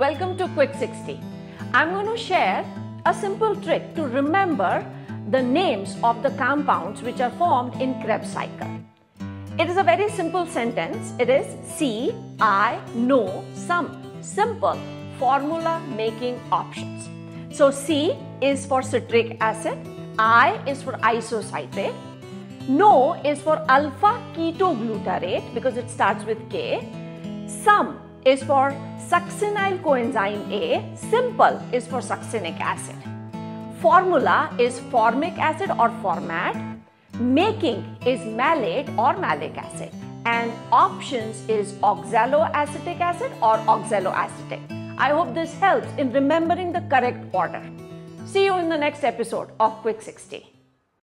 Welcome to Quick 60. I'm going to share a simple trick to remember the names of the compounds which are formed in Krebs cycle. It is a very simple sentence. It is see, I, know, some. Simple formula making options. So C is for citric acid, I is for isocitrate, No is for alpha ketoglutarate because it starts with K, Some is for succinyl coenzyme A, Simple is for succinic acid. Formula is formic acid or format, making is malate or malic acid, and options is oxaloacetic acid or oxaloacetic. I hope this helps in remembering the correct order. See you in the next episode of Quick 60.